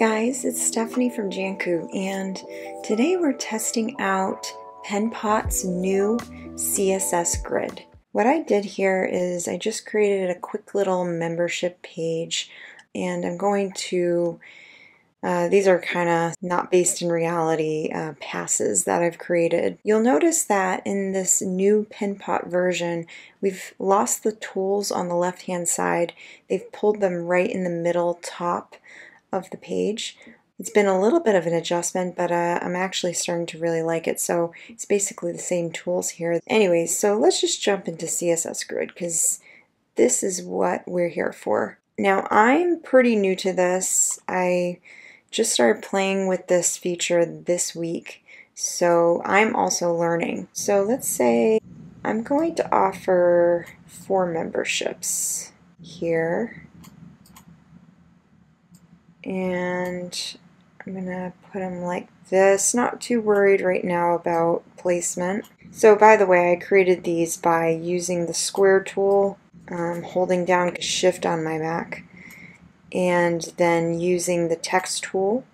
guys, it's Stephanie from Jantcu, and today we're testing out Penpot's new CSS grid. What I did here is I just created a quick little membership page, and I'm going to, these are kind of not based in reality passes that I've created. You'll notice that in this new Penpot version, we've lost the tools on the left-hand side. They've pulled them right in the middle top of the page. It's been a little bit of an adjustment, but I'm actually starting to really like it. So it's basically the same tools here. Anyways, so let's just jump into CSS Grid because this is what we're here for. Now, I'm pretty new to this. I just started playing with this feature this week, so I'm also learning. So let's say I'm going to offer 4 memberships here. And I'm gonna put them like this. Not too worried right now about placement. So by the way, I created these by using the square tool, holding down Shift on my Mac, and then using the text tool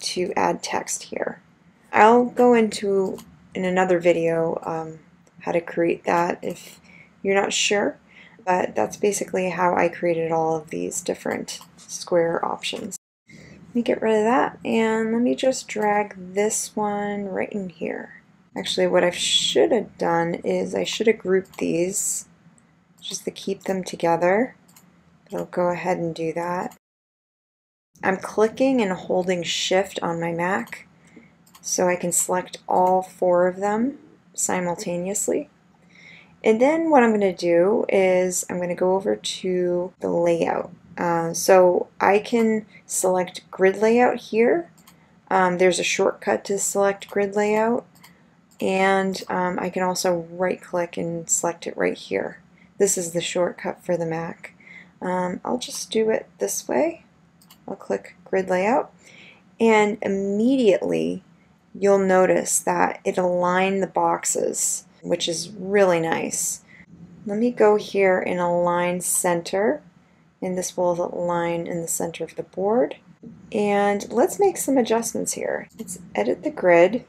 to add text here. I'll go into in another video how to create that if you're not sure, but that's basically how I created all of these different square options. Let me get rid of that, and let me just drag this one right in here. Actually, what I should have done is I should have grouped these just to keep them together. But I'll go ahead and do that. I'm clicking and holding Shift on my Mac so I can select all 4 of them simultaneously. And then what I'm going to do is I'm going to go over to the layout. So I can select grid layout here. There's a shortcut to select grid layout, and I can also right click and select it right here. This is the shortcut for the Mac. I'll just do it this way. I'll click grid layout, and immediately you'll notice that it aligned the boxes, which is really nice. Let me go here and align center, and this will align in the center of the board. And let's make some adjustments here. Let's edit the grid.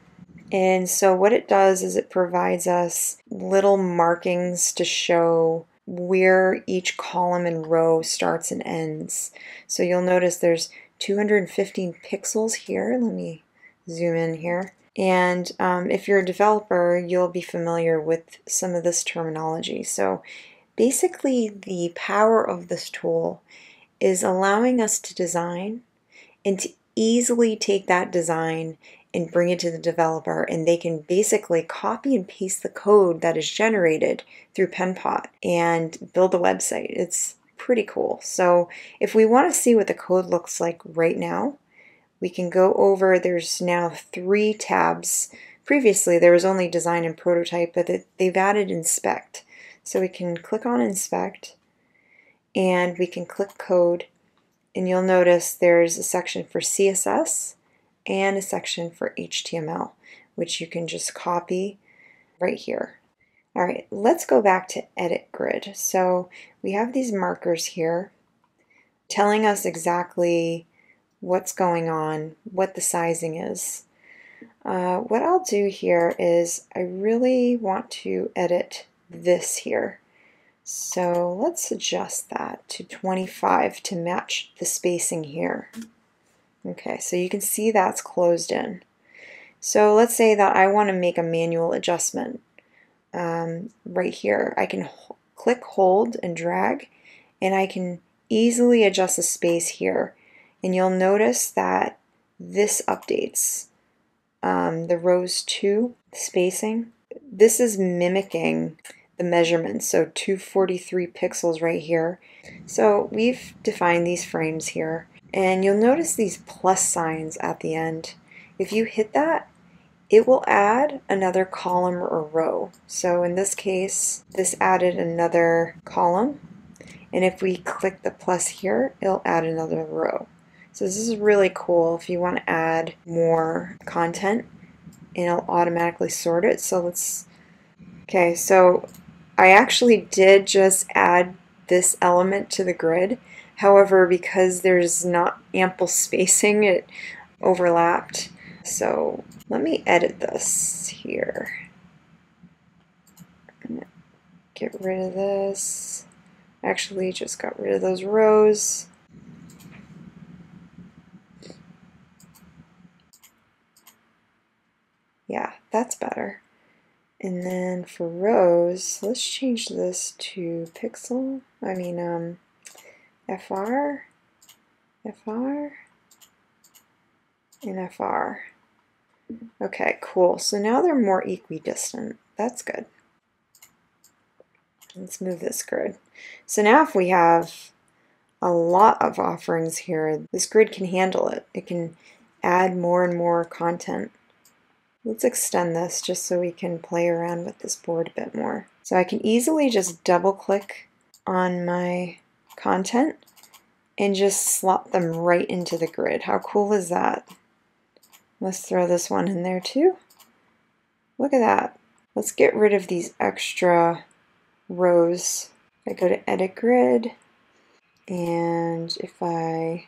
And so what it does is it provides us little markings to show where each column and row starts and ends. So you'll notice there's 215 pixels here. Let me zoom in here. And if you're a developer, you'll be familiar with some of this terminology. So basically, the power of this tool is allowing us to design and to easily take that design and bring it to the developer, and they can basically copy and paste the code that is generated through Penpot and build a website. It's pretty cool. So if we want to see what the code looks like right now, we can go over, there's now 3 tabs. Previously there was only design and prototype, but they've added inspect. So we can click on inspect, and we can click code, and you'll notice there's a section for CSS, and a section for HTML, which you can just copy right here. All right, let's go back to edit grid. So we have these markers here telling us exactly what's going on, what the sizing is. What I'll do here is I really want to edit this here. So let's adjust that to 25 to match the spacing here. Okay, so you can see that's closed in. So let's say that I want to make a manual adjustment right here. I can click, hold, and drag, and I can easily adjust the space here. And you'll notice that this updates the rows 2 spacing. This is mimicking the measurements, so 243 pixels right here. So we've defined these frames here. And you'll notice these plus signs at the end. If you hit that, it will add another column or row. So in this case, this added another column. And if we click the plus here, it'll add another row. So this is really cool if you want to add more content, and it'll automatically sort it. So let's, okay, so I actually did just add this element to the grid. However, because there's not ample spacing, it overlapped. So let me edit this here. I'm gonna get rid of this. Actually, just got rid of those rows. Yeah, that's better. And then for rows, let's change this to pixel. I mean, FR, and FR. Okay, cool. So now they're more equidistant. That's good. Let's move this grid. So now if we have a lot of offerings here, this grid can handle it. It can add more and more content. Let's extend this just so we can play around with this board a bit more. So I can easily just double click on my content and just slot them right into the grid. How cool is that? Let's throw this one in there too. Look at that. Let's get rid of these extra rows. I go to edit grid, and if I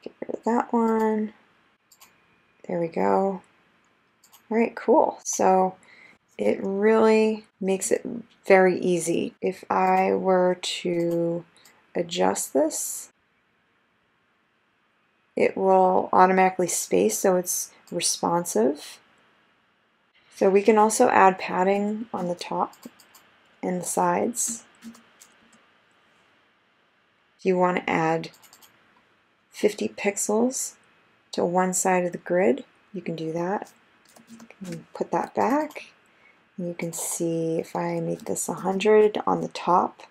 get rid of that one, there we go. All right, cool. So it really makes it very easy. If I were to adjust this, it will automatically space, so it's responsive. So we can also add padding on the top and the sides. If you want to add 50 pixels to one side of the grid, you can do that. Put that back. You can see if I make this 100 on the top,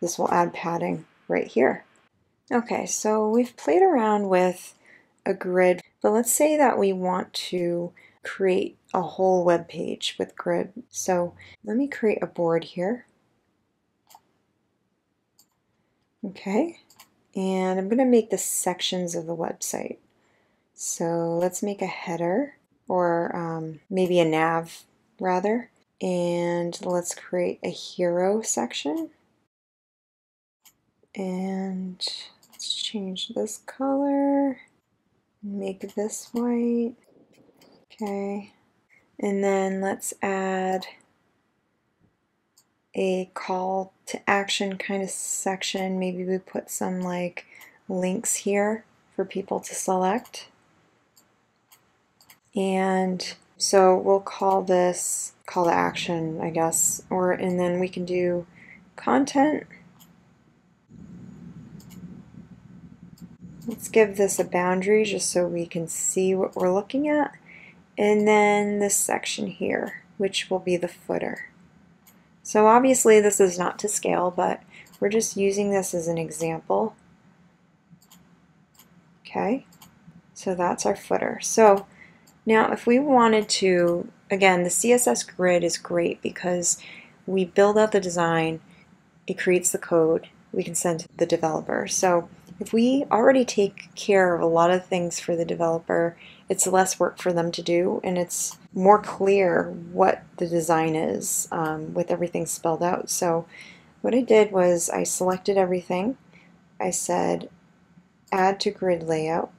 this will add padding right here. Okay, so we've played around with a grid, but let's say that we want to create a whole web page with grid. So let me create a board here. Okay, and I'm going to make the sections of the website. So let's make a header, or maybe a nav rather, and let's create a hero section, and let's change this color, make this white. Okay, and then let's add a call to action kind of section. Maybe we put some like links here for people to select. And so we'll call this call to action, I guess, and then we can do content. Let's give this a boundary just so we can see what we're looking at. And then this section here, which will be the footer. So obviously this is not to scale, but we're just using this as an example. Okay, so that's our footer. So now if we wanted to, again, the CSS grid is great because we build out the design, it creates the code, we can send to the developer. So if we already take care of a lot of things for the developer, it's less work for them to do, and it's more clear what the design is with everything spelled out. So what I did was I selected everything, I said add to grid layout,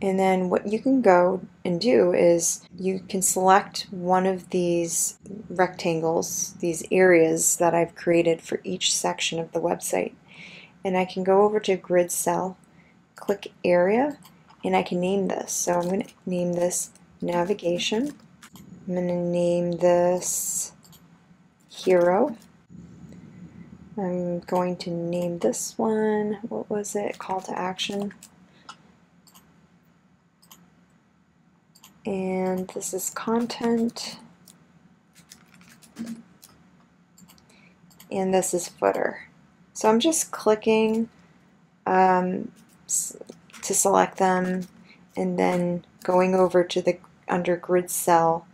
and then what you can go and do is you can select one of these rectangles, these areas that I've created for each section of the website. And I can go over to grid cell, click area, and I can name this. So I'm going to name this navigation. I'm going to name this hero. I'm going to name this one, what was it? Call to action. And this is content, and this is footer. So I'm just clicking to select them, and then going over to the under grid cell,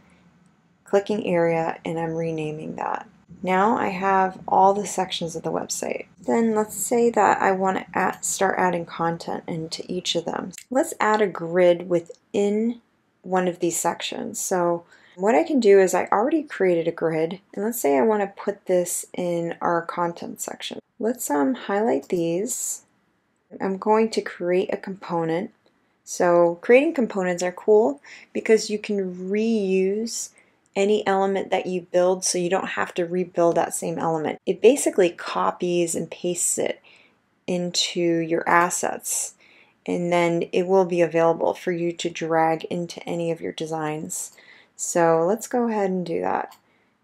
clicking area, and I'm renaming that. Now I have all the sections of the website. Then let's say that I want to start adding content into each of them. Let's add a grid within one of these sections. So what I can do is I already created a grid, and let's say I want to put this in our content section. Let's highlight these. I'm going to create a component. So creating components are cool because you can reuse any element that you build, so you don't have to rebuild that same element. It basically copies and pastes it into your assets, and then it will be available for you to drag into any of your designs. So let's go ahead and do that.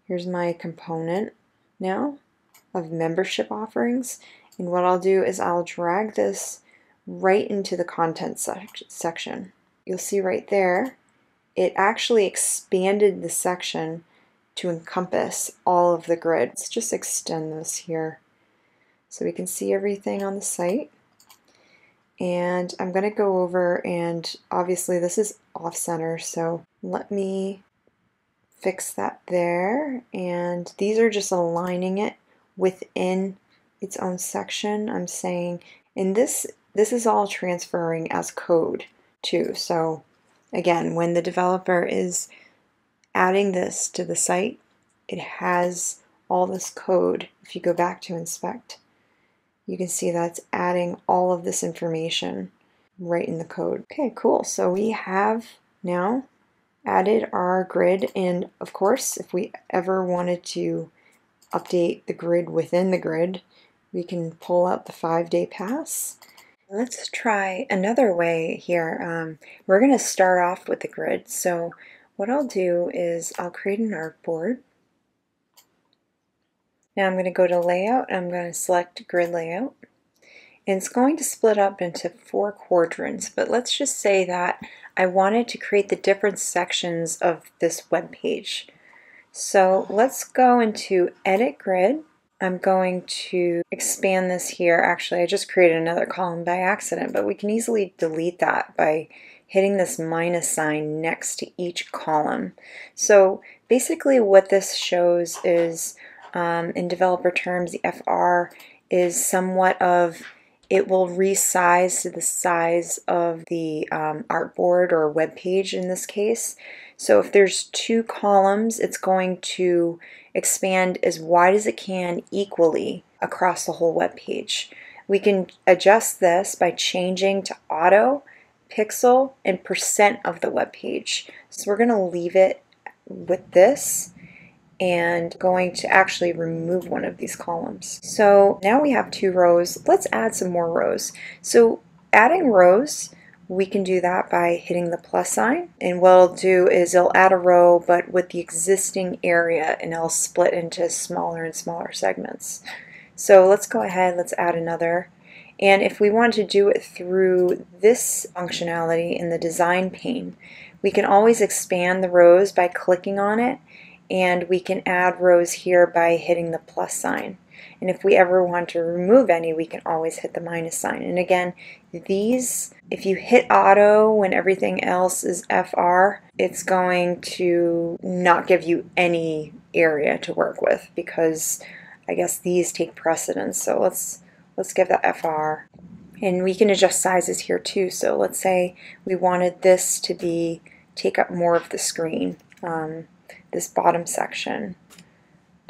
Here's my component now of membership offerings, and what I'll do is I'll drag this right into the content section. You'll see right there it actually expanded the section to encompass all of the grid. Let's just extend this here so we can see everything on the site. And I'm going to go over, and obviously this is off center, so let me fix that there. And these are just aligning it within its own section. I'm saying, and this is all transferring as code too. So again, when the developer is adding this to the site, it has all this code. If you go back to inspect, you can see that's adding all of this information right in the code. Okay, cool. So we have now added our grid, and of course, if we ever wanted to update the grid within the grid, we can pull out the 5-day pass. Let's try another way here. We're going to start off with the grid. So what I'll do is I'll create an artboard. Now I'm going to go to Layout, and I'm going to select Grid Layout. And it's going to split up into 4 quadrants, but let's just say that I wanted to create the different sections of this web page. So let's go into Edit Grid. I'm going to expand this here. Actually, I just created another column by accident, but we can easily delete that by hitting this minus sign next to each column. So basically what this shows is, in developer terms, the FR is somewhat of, it will resize to the size of the artboard or web page in this case. So if there's 2 columns, it's going to expand as wide as it can equally across the whole web page. We can adjust this by changing to auto, pixel, and percent of the web page. So we're going to leave it with this, and going to actually remove one of these columns. So now we have 2 rows. Let's add some more rows. So adding rows, we can do that by hitting the plus sign, and what I'll do is I'll add a row but with the existing area, and I'll split into smaller and smaller segments. So let's go ahead, let's add another. And if we want to do it through this functionality in the design pane, we can always expand the rows by clicking on it, and we can add rows here by hitting the plus sign. And if we ever want to remove any, we can always hit the minus sign. And again, these, if you hit auto when everything else is FR, it's going to not give you any area to work with, because I guess these take precedence. So let's give that FR. And we can adjust sizes here too. So let's say we wanted this to be, take up more of the screen. This bottom section,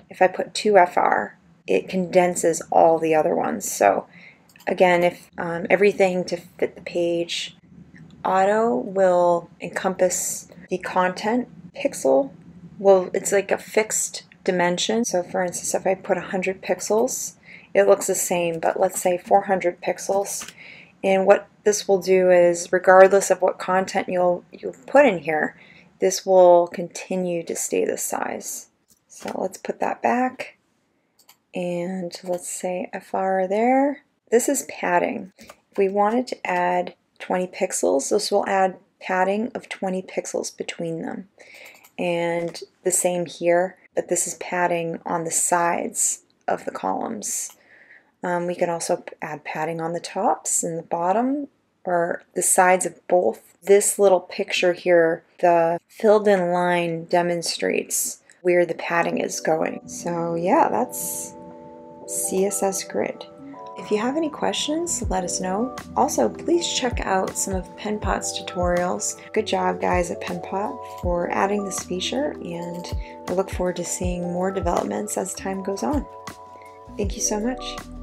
if I put 2 FR, it condenses all the other ones. So again, if everything to fit the page, auto will encompass the content, pixel will, it's like a fixed dimension. So for instance, if I put 100 pixels, it looks the same, but let's say 400 pixels. And what this will do is, regardless of what content you'll put in here, this will continue to stay this size. So let's put that back, and let's say FR there. This is padding. If we wanted to add 20 pixels, this will add padding of 20 pixels between them. And the same here, but this is padding on the sides of the columns. We can also add padding on the tops and the bottom, or the sides of both. This little picture here, the filled in line demonstrates where the padding is going. So yeah, that's CSS Grid. If you have any questions, let us know. Also, please check out some of Penpot's tutorials. Good job, guys, at Penpot for adding this feature, and I look forward to seeing more developments as time goes on. Thank you so much.